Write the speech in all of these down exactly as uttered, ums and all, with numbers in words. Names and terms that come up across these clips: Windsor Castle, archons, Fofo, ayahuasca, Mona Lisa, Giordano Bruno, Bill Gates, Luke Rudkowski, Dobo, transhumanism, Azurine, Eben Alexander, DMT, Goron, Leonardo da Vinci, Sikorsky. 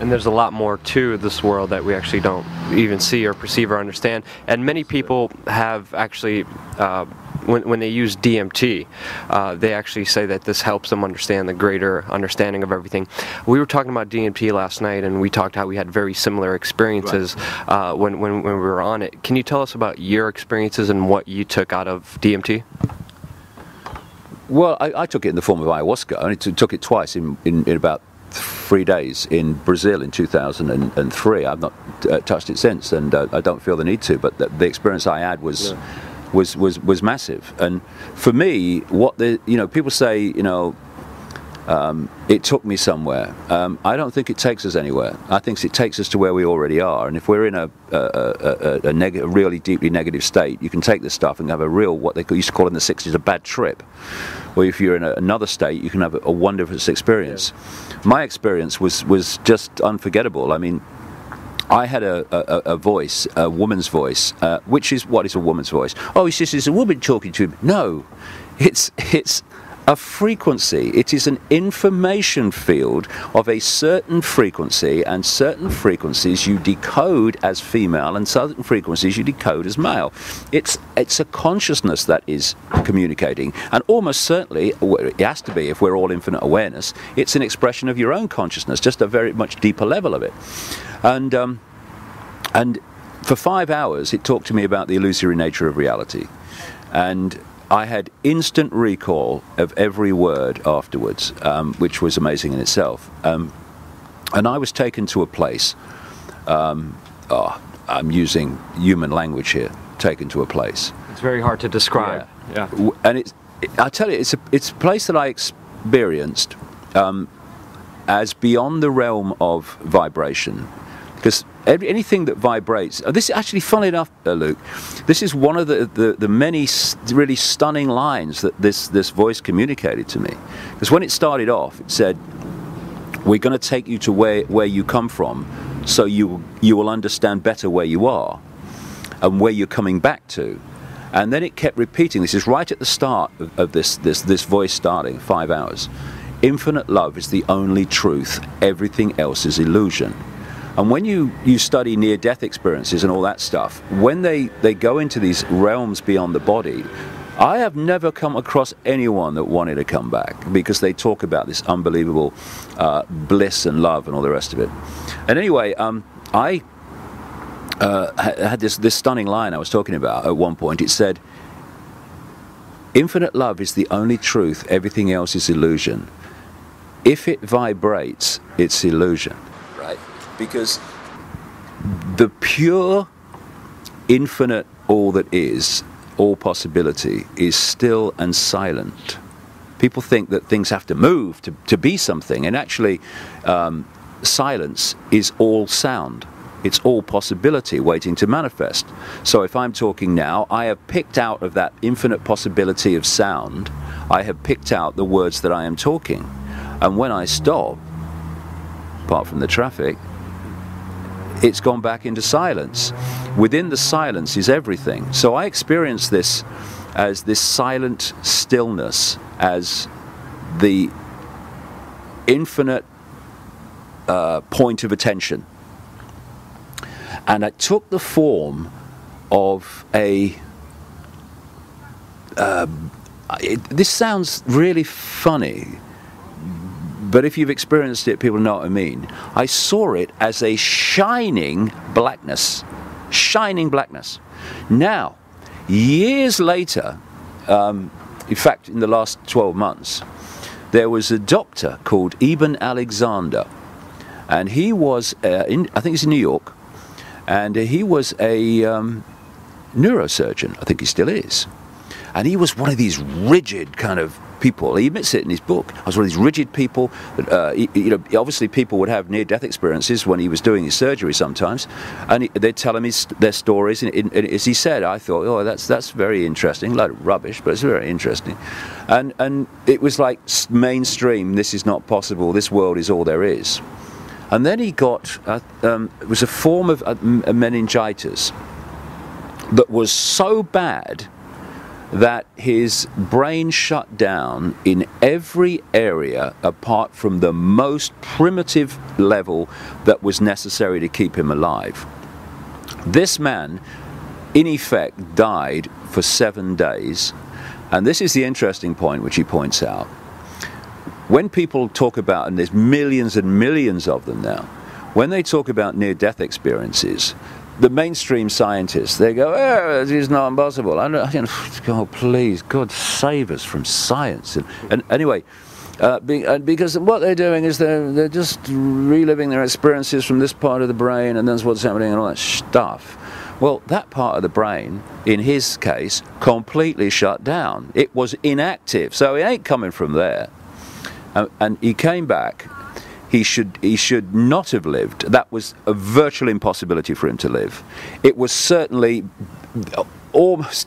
And there's a lot more to this world that we actually don't even see or perceive or understand. And many people have actually, uh, when, when they use D M T, uh, they actually say that this helps them understand the greater understanding of everything. We were talking about D M T last night, and we talked how we had very similar experiences uh, when, when, when we were on it. Can you tell us about your experiences and what you took out of D M T? Well, I, I took it in the form of ayahuasca. I only took it twice in, in, in about three days in Brazil in two thousand three. I've not uh, touched it since, and uh, I don't feel the need to, but the, the experience I had was, yeah. was, was, was massive. And for me, what the, you know, people say, you know, um, it took me somewhere. Um, I don't think it takes us anywhere. I think it takes us to where we already are. And if we're in a, a, a, a, a, neg a really deeply negative state, you can take this stuff and have a real, what they used to call in the sixties, a bad trip. Or if you're in a, another state, you can have a, a wonderful experience. Yeah. My experience was, was just unforgettable. I mean, I had a, a, a voice, a woman's voice, uh, which is, what is a woman's voice? Oh, it's just it's a woman talking to me. No, it's it's... a frequency. It is an information field of a certain frequency, and certain frequencies you decode as female and certain frequencies you decode as male. It's, it's a consciousness that is communicating, and almost certainly, it has to be if we're all infinite awareness, it's an expression of your own consciousness, just a very much deeper level of it. And, um, and for five hours it talked to me about the illusory nature of reality, and I had instant recall of every word afterwards, um, which was amazing in itself. Um, and I was taken to a place, um, oh, I'm using human language here, taken to a place. It's very hard to describe. Yeah. Yeah. And it's, it, I tell you, it's a, it's a place that I experienced um, as beyond the realm of vibration. Because anything that vibrates, this is actually, funny enough, uh, Luke, this is one of the, the, the many st really stunning lines that this, this voice communicated to me. Because when it started off, it said, we're going to take you to where, where you come from, so you, you will understand better where you are and where you're coming back to. And then it kept repeating, this is right at the start of, of this, this, this voice starting, five hours. Infinite love is the only truth, everything else is illusion. And when you, you study near-death experiences and all that stuff, when they, they go into these realms beyond the body, I have never come across anyone that wanted to come back, because they talk about this unbelievable uh, bliss and love and all the rest of it. And anyway, um, I uh, had this, this stunning line I was talking about at one point. It said, infinite love is the only truth, everything else is illusion. If it vibrates, it's illusion. Right? Because the pure, infinite all that is, all possibility, is still and silent. People think that things have to move to, to be something, and actually um, silence is all sound. It's all possibility waiting to manifest. So if I'm talking now, I have picked out of that infinite possibility of sound, I have picked out the words that I am talking. And when I stop, apart from the traffic, it's gone back into silence. Within the silence is everything. So I experience this as this silent stillness, as the infinite uh, point of attention. And it took the form of a... Uh, it, this sounds really funny, but if you've experienced it, people know what I mean. I saw it as a shining blackness. Shining blackness. Now, years later, um, in fact, in the last twelve months, there was a doctor called Eben Alexander. And he was, uh, in, I think he's in New York, and he was a um, neurosurgeon. I think he still is. And he was one of these rigid kind of people. He admits it in his book. I was one of these rigid people. That, uh, he, you know, obviously people would have near-death experiences when he was doing his surgery sometimes, and he, they'd tell him his, their stories. And, and, and as he said, I thought, oh, that's that's very interesting. A lot of rubbish, but it's very interesting. And and it was like mainstream. This is not possible. This world is all there is. And then he got uh, um, it was a form of uh, meningitis that was so bad that his brain shut down in every area apart from the most primitive level that was necessary to keep him alive. This man, in effect, died for seven days. And this is the interesting point which he points out. When people talk about, and there's millions and millions of them now, when they talk about near-death experiences, the mainstream scientists, they go, oh, this is not impossible. I don't, oh, please, God save us from science. And, and anyway, uh, be, uh, because what they're doing is they're, they're just reliving their experiences from this part of the brain, and that's what's happening and all that stuff. Well, that part of the brain, in his case, completely shut down. It was inactive, so it ain't coming from there. And, and he came back. He should, he should not have lived. That was a virtual impossibility for him to live. It was certainly almost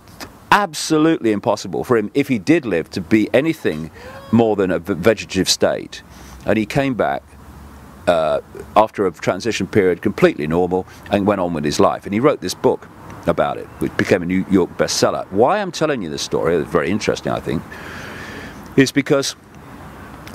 absolutely impossible for him, if he did live, to be anything more than a vegetative state. And he came back uh, after a transition period completely normal and went on with his life. And he wrote this book about it, which became a New York bestseller. Why I'm telling you this story, it's very interesting I think, is because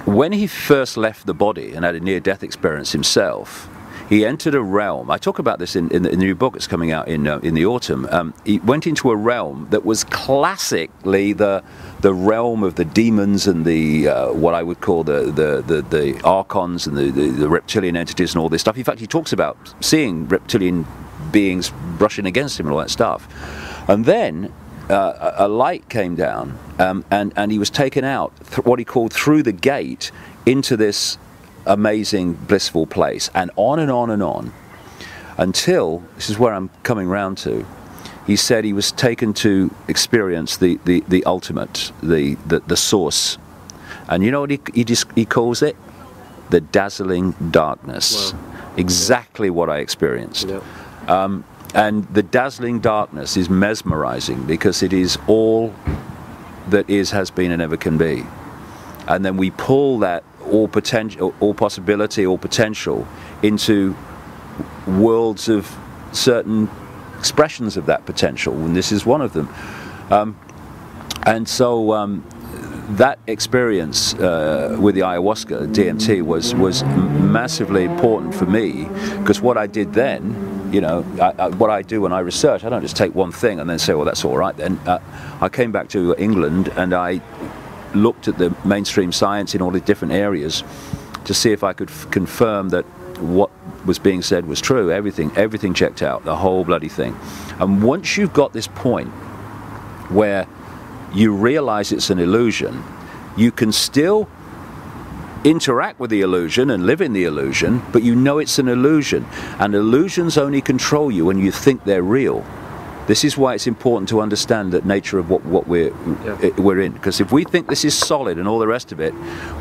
when he first left the body and had a near-death experience himself, he entered a realm. I talk about this in, in, the, in the new book that's coming out in, uh, in the autumn. Um, he went into a realm that was classically the, the realm of the demons and the uh, what I would call the, the, the, the archons and the, the, the reptilian entities and all this stuff. In fact, he talks about seeing reptilian beings brushing against him and all that stuff. And then Uh, a light came down, um, and, and he was taken out, th what he called through the gate, into this amazing, blissful place, and on and on and on, until, this is where I'm coming round to, he said he was taken to experience the, the, the ultimate, the, the, the source. And you know what he, he, just, he calls it? The dazzling darkness. Wow. Exactly what I experienced. Yeah. Um, And the dazzling darkness is mesmerizing because it is all that is, has been, and ever can be. And then we pull that all potential, all possibility, all potential into worlds of certain expressions of that potential, and this is one of them. Um, and so um, that experience uh, with the ayahuasca, D M T, was, was massively important for me, because what I did then, you know, I, I, what I do when I research, I don't just take one thing and then say, well, that's all right then. Uh, I came back to England and I looked at the mainstream science in all the different areas to see if I could f confirm that what was being said was true. Everything, everything checked out, the whole bloody thing. And once you've got this point where you realize it's an illusion, you can still interact with the illusion and live in the illusion, but you know it's an illusion, and illusions only control you when you think they're real. This is why it's important to understand that nature of what, what we're, yeah. we're in, because if we think this is solid and all the rest of it,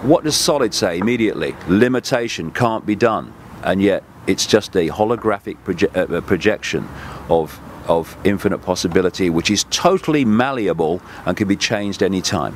what does solid say immediately? Limitation, can't be done, and yet it's just a holographic proje uh, projection of, of infinite possibility, which is totally malleable and can be changed any time.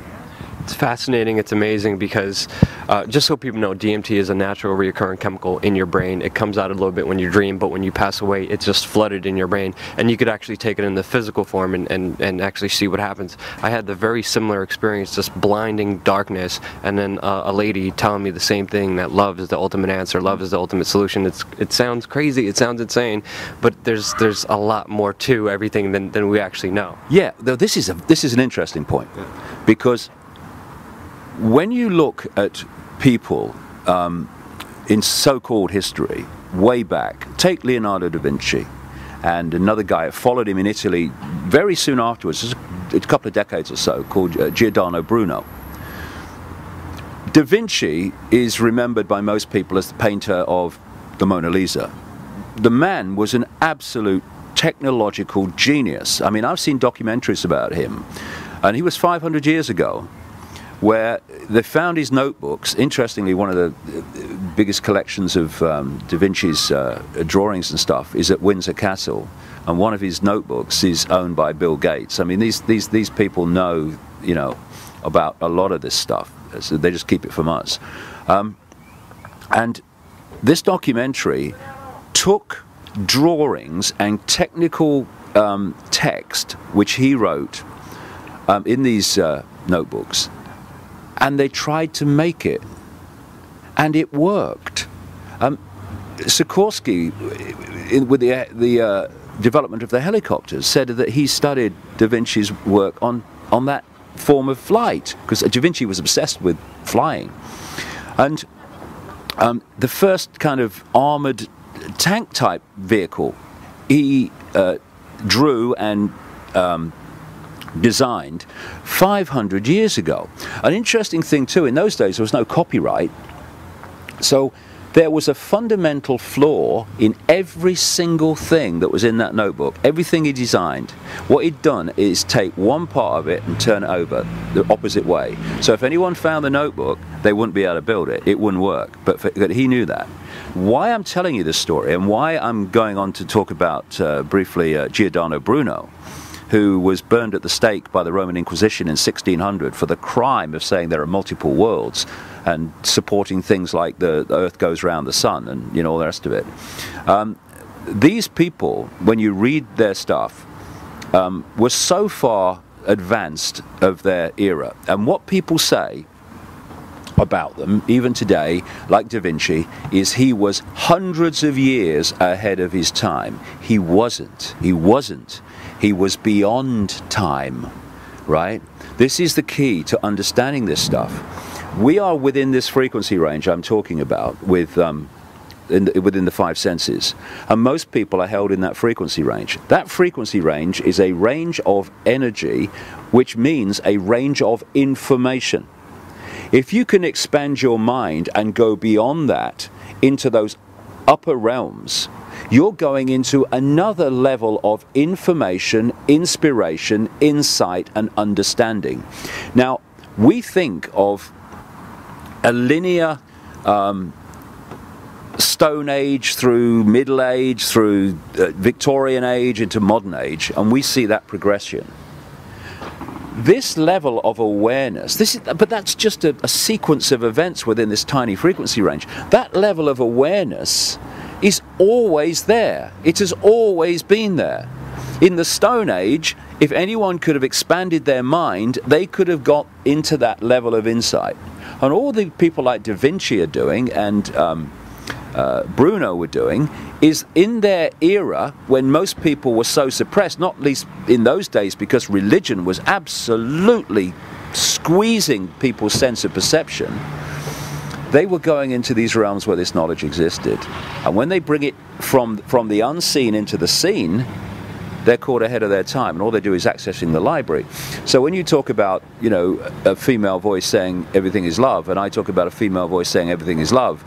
It's fascinating, it's amazing, because uh, just so people know, D M T is a natural recurring chemical in your brain. It comes out a little bit when you dream, but when you pass away, it's just flooded in your brain. And you could actually take it in the physical form and, and, and actually see what happens. I had the very similar experience, just blinding darkness, and then uh, a lady telling me the same thing, that love is the ultimate answer, love is the ultimate solution. It's, it sounds crazy, it sounds insane, but there's, there's a lot more to everything than, than we actually know. Yeah, though this is, a, this is an interesting point, yeah. Because when you look at people um, in so-called history, way back, take Leonardo da Vinci and another guy, I followed him in Italy very soon afterwards, just a couple of decades or so, called uh, Giordano Bruno. Da Vinci is remembered by most people as the painter of the Mona Lisa. The man was an absolute technological genius. I mean, I've seen documentaries about him, and he was five hundred years ago, where they found his notebooks. Interestingly, one of the biggest collections of um, Da Vinci's uh, drawings and stuff is at Windsor Castle, and one of his notebooks is owned by Bill Gates. I mean, these, these, these people know, you know, about a lot of this stuff, so they just keep it from us. Um, and this documentary took drawings and technical um, text, which he wrote, um, in these uh, notebooks, and they tried to make it, and it worked. Um, Sikorsky, in, with the, the uh, development of the helicopters, said that he studied Da Vinci's work on, on that form of flight, because Da Vinci was obsessed with flying. And um, the first kind of armoured tank-type vehicle he uh, drew and um, designed five hundred years ago. An interesting thing too, in those days there was no copyright, so there was a fundamental flaw in every single thing that was in that notebook, everything he designed. What he'd done is take one part of it and turn it over the opposite way. So if anyone found the notebook, they wouldn't be able to build it, it wouldn't work, but, for, but he knew that. Why I'm telling you this story, and why I'm going on to talk about uh, briefly uh, Giordano Bruno, who was burned at the stake by the Roman Inquisition in sixteen hundred for the crime of saying there are multiple worlds and supporting things like the, the earth goes round the sun and, you know, all the rest of it. Um, these people, when you read their stuff, um, were so far advanced of their era. And what people say about them, even today, like Da Vinci, is he was hundreds of years ahead of his time. He wasn't. He wasn't. He was beyond time, right? This is the key to understanding this stuff. We are within this frequency range I'm talking about, with, um, in the, within the five senses, and most people are held in that frequency range. That frequency range is a range of energy, which means a range of information. If you can expand your mind and go beyond that into those upper realms, you're going into another level of information, inspiration, insight, and understanding. Now, we think of a linear um, Stone Age through Middle Age, through uh, Victorian Age into Modern Age, and we see that progression. This level of awareness, this is, but that's just a, a sequence of events within this tiny frequency range. That level of awareness is always there. It has always been there. In the Stone Age, if anyone could have expanded their mind, they could have got into that level of insight. And all the people like Da Vinci are doing, and um, uh, Bruno were doing, is in their era when most people were so suppressed, not least in those days because religion was absolutely squeezing people's sense of perception, they were going into these realms where this knowledge existed. And when they bring it from, from the unseen into the seen, they're caught ahead of their time, and all they do is accessing the library. So when you talk about, you know, a female voice saying everything is love, and I talk about a female voice saying everything is love,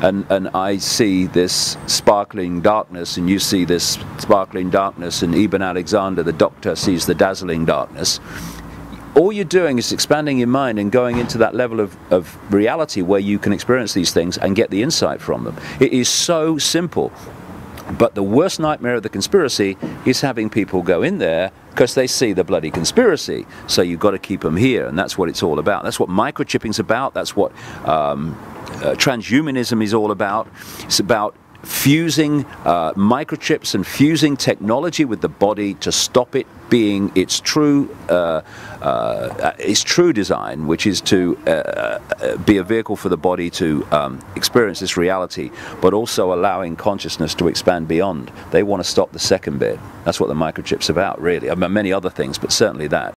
and, and I see this sparkling darkness, and you see this sparkling darkness, and Eben Alexander, the doctor, sees the dazzling darkness, all you're doing is expanding your mind and going into that level of, of reality where you can experience these things and get the insight from them. It is so simple. But the worst nightmare of the conspiracy is having people go in there because they see the bloody conspiracy. So you've got to keep them here, and that's what it's all about. That's what microchipping's about. That's what um, uh, transhumanism is all about. It's about fusing uh, microchips and fusing technology with the body to stop it being its true, uh, uh, its true design, which is to uh, be a vehicle for the body to um, experience this reality, but also allowing consciousness to expand beyond. They want to stop the second bit. That's what the microchip's about, really. I mean, many other things, but certainly that.